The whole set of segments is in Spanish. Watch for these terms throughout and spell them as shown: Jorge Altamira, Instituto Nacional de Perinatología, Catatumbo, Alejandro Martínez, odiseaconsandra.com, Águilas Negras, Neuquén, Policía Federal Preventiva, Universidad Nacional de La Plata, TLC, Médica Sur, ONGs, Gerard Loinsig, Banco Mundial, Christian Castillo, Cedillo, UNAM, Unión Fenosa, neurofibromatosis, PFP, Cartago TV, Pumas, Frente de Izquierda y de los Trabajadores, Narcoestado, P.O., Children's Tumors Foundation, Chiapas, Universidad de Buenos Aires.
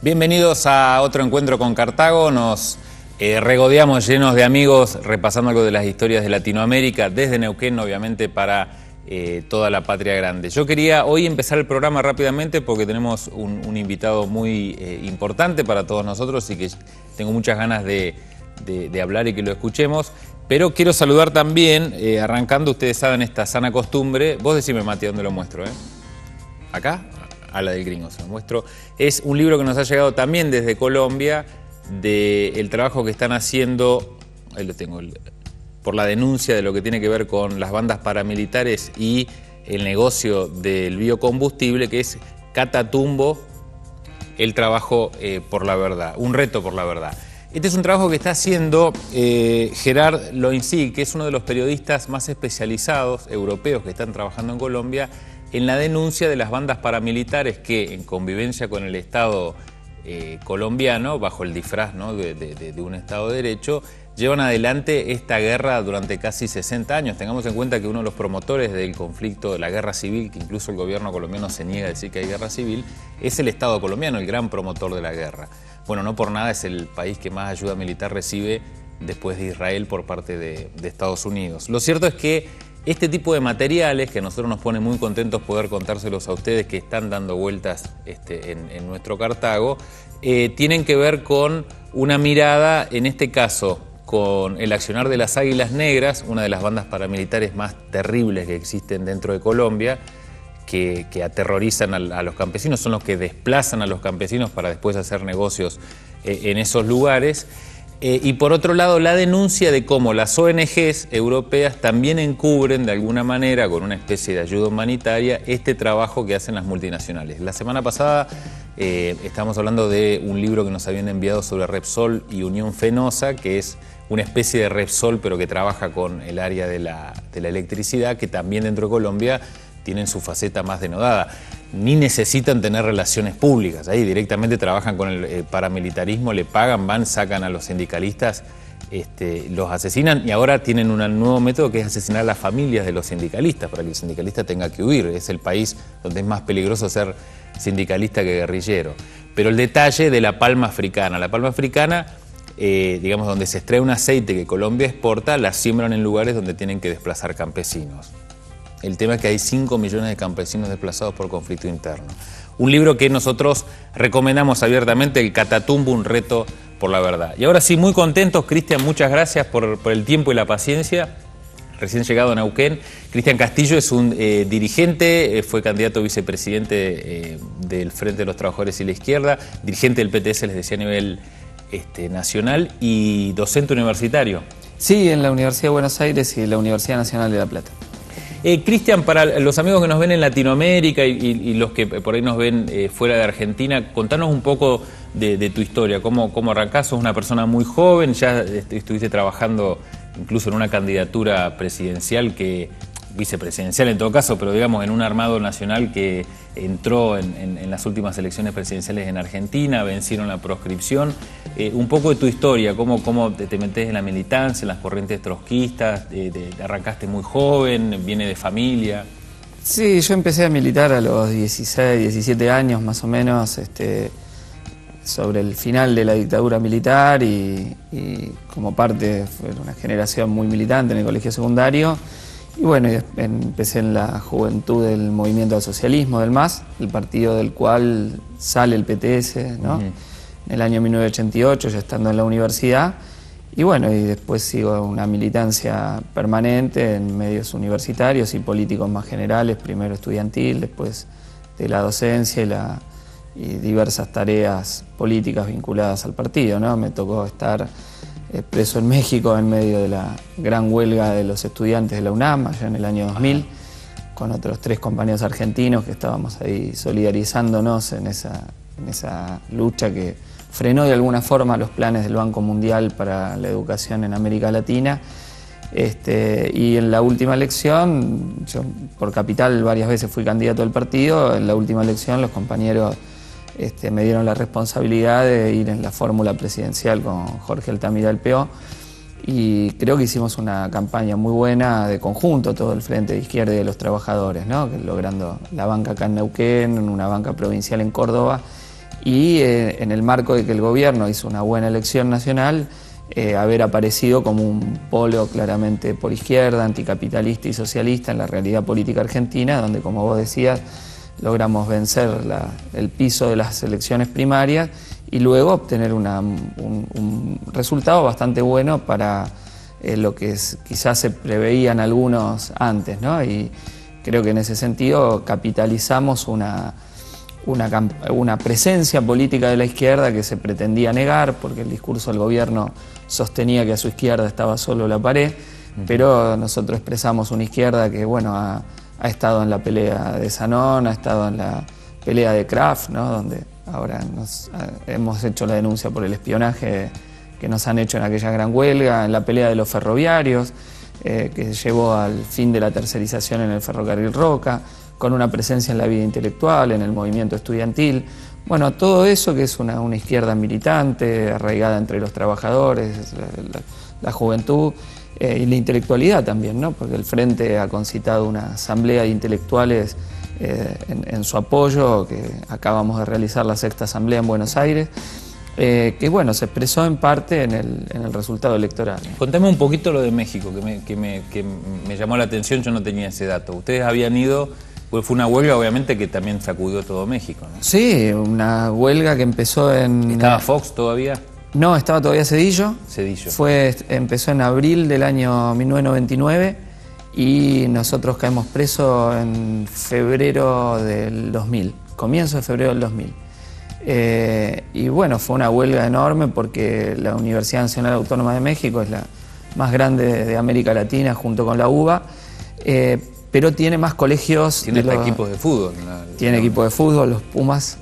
Bienvenidos a otro encuentro con Cartago. Nos regodeamos llenos de amigos repasando algo de las historias de Latinoamérica, desde Neuquén, obviamente, para toda la patria grande. Yo quería hoy empezar el programa rápidamente porque tenemos un invitado muy importante para todos nosotros y que tengo muchas ganas de hablar y que lo escuchemos. Pero quiero saludar también, arrancando, ustedes saben, esta sana costumbre. Vos decime, Mati, dónde lo muestro, ¿eh? ¿Acá? A la del gringo se lo muestro. Es un libro que nos ha llegado también desde Colombia, del trabajo que están haciendo, ahí lo tengo, por la denuncia de lo que tiene que ver con las bandas paramilitares y el negocio del biocombustible, que es Catatumbo, el trabajo por la verdad, un reto por la verdad. Este es un trabajo que está haciendo Gerard Loinsig, que es uno de los periodistas más especializados europeos que están trabajando en Colombia, en la denuncia de las bandas paramilitares que, en convivencia con el Estado colombiano, bajo el disfraz, ¿no?, de un Estado de Derecho, llevan adelante esta guerra durante casi 60 años. Tengamos en cuenta que uno de los promotores del conflicto, de la guerra civil, que incluso el gobierno colombiano se niega a decir que hay guerra civil, es el Estado colombiano, el gran promotor de la guerra. Bueno, no por nada es el país que más ayuda militar recibe después de Israel por parte de Estados Unidos. Lo cierto es que este tipo de materiales, que a nosotros nos pone muy contentos poder contárselos a ustedes que están dando vueltas en nuestro Cartago, tienen que ver con una mirada, en este caso, con el accionar de las Águilas Negras, una de las bandas paramilitares más terribles que existen dentro de Colombia, que aterrorizan a los campesinos, son los que desplazan a los campesinos para después hacer negocios en esos lugares. Y por otro lado, la denuncia de cómo las ONGs europeas también encubren de alguna manera, con una especie de ayuda humanitaria, este trabajo que hacen las multinacionales. La semana pasada estábamos hablando de un libro que nos habían enviado sobre Repsol y Unión Fenosa, que es una especie de Repsol pero que trabaja con el área de la electricidad, que también dentro de Colombia tienen su faceta más denodada. Ni necesitan tener relaciones públicas, ahí directamente trabajan con el paramilitarismo, le pagan, van, sacan a los sindicalistas, los asesinan, y ahora tienen un nuevo método que es asesinar a las familias de los sindicalistas para que el sindicalista tenga que huir. Es el país donde es más peligroso ser sindicalista que guerrillero. Pero el detalle de la palma africana, digamos, donde se extrae un aceite que Colombia exporta, la siembran en lugares donde tienen que desplazar campesinos. El tema es que hay 5 millones de campesinos desplazados por conflicto interno. Un libro que nosotros recomendamos abiertamente, el Catatumbo, un reto por la verdad. Y ahora sí, muy contentos, Cristian, muchas gracias por el tiempo y la paciencia. Recién llegado a Neuquén, Christian Castillo es un dirigente, fue candidato a vicepresidente del Frente de los Trabajadores y la Izquierda, dirigente del PTS, les decía, a nivel nacional, y docente universitario. Sí, en la Universidad de Buenos Aires y la Universidad Nacional de La Plata. Cristian, para los amigos que nos ven en Latinoamérica y los que por ahí nos ven fuera de Argentina, contanos un poco de tu historia, cómo arrancás. Sos una persona muy joven, ya estuviste trabajando incluso en una candidatura presidencial, vicepresidencial en todo caso, pero digamos en un armado nacional que entró en las últimas elecciones presidenciales en Argentina, vencieron la proscripción. Un poco de tu historia, cómo te metés en la militancia, en las corrientes trotskistas, arrancaste muy joven, viene de familia. Sí, yo empecé a militar a los 16, 17 años más o menos, sobre el final de la dictadura militar y como parte, fue una generación muy militante en el colegio secundario. Y bueno, empecé en la juventud del movimiento al socialismo, del MAS, el partido del cual sale el PTS, ¿no? En el año 1988, ya estando en la universidad. Y bueno, y después sigo una militancia permanente en medios universitarios y políticos más generales, primero estudiantil, después de la docencia y diversas tareas políticas vinculadas al partido, ¿no? Me tocó estar preso en México en medio de la gran huelga de los estudiantes de la UNAM, allá en el año 2000, con otros 3 compañeros argentinos que estábamos ahí solidarizándonos en esa lucha que frenó de alguna forma los planes del Banco Mundial para la educación en América Latina. Y en la última elección, yo por Capital varias veces fui candidato del partido, en la última elección los compañeros me dieron la responsabilidad de ir en la fórmula presidencial con Jorge Altamira, el P.O., y creo que hicimos una campaña muy buena de conjunto, todo el Frente de Izquierda y de los Trabajadores, ¿no? Logrando la banca acá en Neuquén, una banca provincial en Córdoba, y en el marco de que el gobierno hizo una buena elección nacional, haber aparecido como un polo claramente por izquierda, anticapitalista y socialista en la realidad política argentina, donde, como vos decías, logramos vencer el piso de las elecciones primarias y luego obtener un resultado bastante bueno para lo que quizás se preveían algunos antes, ¿no? Y creo que en ese sentido capitalizamos una presencia política de la izquierda que se pretendía negar, porque el discurso del gobierno sostenía que a su izquierda estaba solo la pared, pero nosotros expresamos una izquierda que, bueno, ha estado en la pelea de Sanón, ha estado en la pelea de Kraft, ¿no? Donde ahora hemos hecho la denuncia por el espionaje que nos han hecho en aquella gran huelga, en la pelea de los ferroviarios, que llevó al fin de la tercerización en el ferrocarril Roca, con una presencia en la vida intelectual, en el movimiento estudiantil. Bueno, todo eso que es una izquierda militante, arraigada entre los trabajadores, la juventud y la intelectualidad también, ¿no? Porque el Frente ha concitado una asamblea de intelectuales en su apoyo, que acabamos de realizar la 6ª asamblea en Buenos Aires, que bueno, se expresó en parte en el resultado electoral. Contame un poquito lo de México, que me llamó la atención, yo no tenía ese dato. Ustedes habían ido... Fue una huelga, obviamente, que también sacudió todo México, ¿no? Sí, una huelga que empezó en... ¿Estaba Fox todavía? No, estaba todavía Cedillo. Cedillo. Empezó en abril del año 1999 y nosotros caemos presos en febrero del 2000, comienzo de febrero del 2000. Y bueno, fue una huelga enorme porque la Universidad Nacional Autónoma de México es la más grande de América Latina junto con la UBA, pero tiene más colegios... Tiene equipos de fútbol. Tiene equipo de fútbol, los Pumas,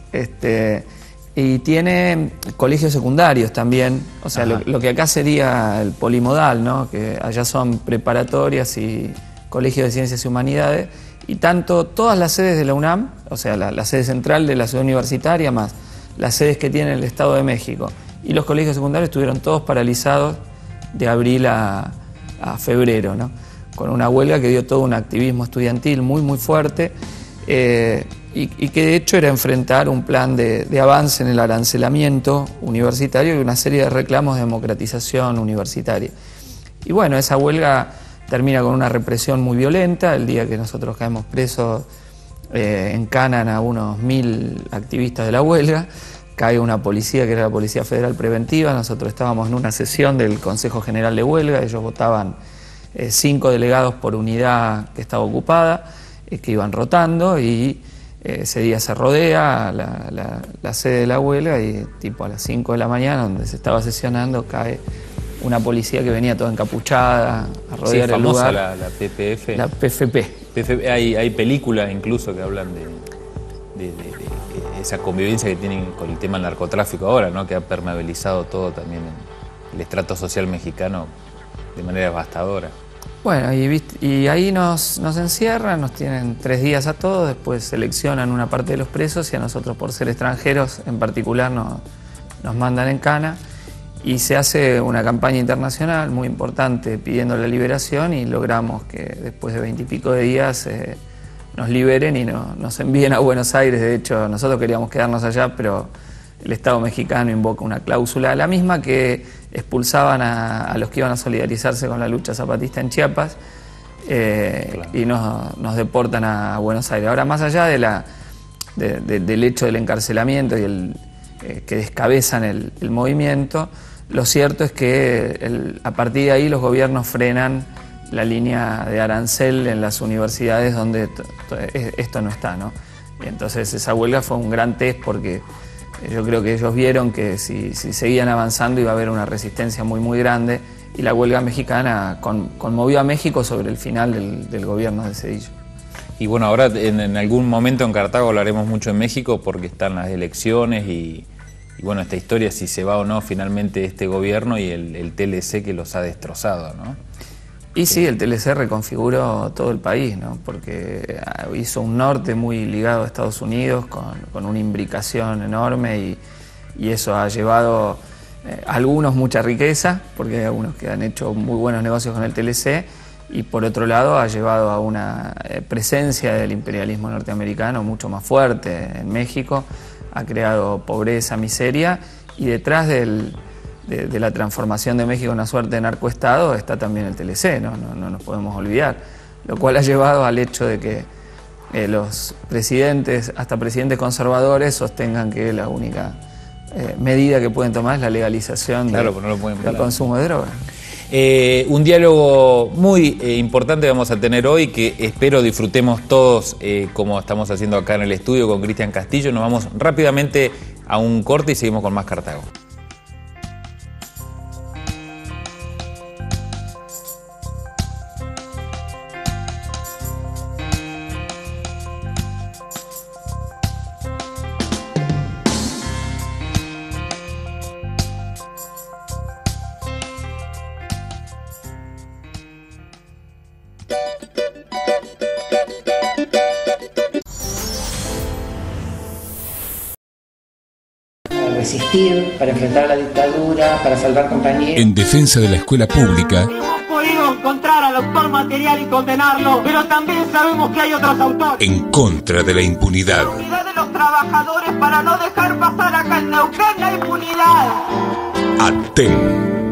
y tiene colegios secundarios también, o sea, lo que acá sería el polimodal, ¿no? Que allá son preparatorias y colegios de ciencias y humanidades, y tanto todas las sedes de la UNAM, o sea, la sede central de la ciudad universitaria, más las sedes que tiene el Estado de México, y los colegios secundarios estuvieron todos paralizados de abril a febrero, ¿no? Con una huelga que dio todo un activismo estudiantil muy, muy fuerte y que de hecho era enfrentar un plan de avance en el arancelamiento universitario y una serie de reclamos de democratización universitaria. Y bueno, esa huelga termina con una represión muy violenta. El día que nosotros caemos presos encanan a unos 1000 activistas de la huelga, cae una policía que era la Policía Federal Preventiva, nosotros estábamos en una sesión del Consejo General de Huelga, ellos votaban 5 delegados por unidad que estaba ocupada, que iban rotando y ese día se rodea la sede de la huelga y tipo a las 5 de la mañana, donde se estaba sesionando, cae una policía que venía toda encapuchada a rodear el lugar. Sí, famosa la PPF. La PFP. PFP. Hay películas incluso que hablan de esa convivencia que tienen con el tema del narcotráfico ahora, ¿no? Que ha permeabilizado todo también el estrato social mexicano de manera devastadora. Bueno, y ahí nos encierran, nos tienen 3 días a todos, después seleccionan una parte de los presos y a nosotros por ser extranjeros en particular nos mandan en cana y se hace una campaña internacional muy importante pidiendo la liberación y logramos que después de 20 y pico de días nos liberen y nos envíen a Buenos Aires. De hecho, nosotros queríamos quedarnos allá, pero el Estado mexicano invoca una cláusula, la misma que expulsaban a los que iban a solidarizarse con la lucha zapatista en Chiapas, Claro. Y nos deportan a Buenos Aires. Ahora, más allá de del hecho del encarcelamiento y que descabezan el movimiento, lo cierto es que a partir de ahí los gobiernos frenan la línea de arancel en las universidades donde esto no está, ¿no? Y entonces esa huelga fue un gran test, porque yo creo que ellos vieron que si seguían avanzando iba a haber una resistencia muy muy grande, y la huelga mexicana conmovió a México sobre el final del gobierno de Cedillo. Y bueno, ahora en algún momento en Cartago hablaremos mucho en México, porque están las elecciones y bueno, esta historia, si se va o no finalmente este gobierno, y el TLC que los ha destrozado, ¿no? Y sí, el TLC reconfiguró todo el país, ¿no? Porque hizo un norte muy ligado a Estados Unidos, con una imbricación enorme, y eso ha llevado a algunos mucha riqueza, porque hay algunos que han hecho muy buenos negocios con el TLC, y por otro lado ha llevado a una presencia del imperialismo norteamericano mucho más fuerte en México, ha creado pobreza, miseria, y detrás de la transformación de México en una suerte de narcoestado está también el TLC, ¿no? No nos podemos olvidar, lo cual ha llevado al hecho de que los presidentes, hasta presidentes conservadores, sostengan que la única medida que pueden tomar es la legalización, claro, pero no lo pueden del consumo de drogas. Un diálogo muy importante vamos a tener hoy, que espero disfrutemos todos, como estamos haciendo acá en el estudio con Christian Castillo. Nos vamos rápidamente a un corte y seguimos con más Cartago. Para enfrentar la dictadura, para salvar compañeros. En defensa de la escuela pública. Hemos podido encontrar al autor material y condenarlo, pero también sabemos que hay otros autores. En contra de la impunidad. La unidad de los trabajadores para no dejar pasar acá en Neuquén la impunidad. Aten.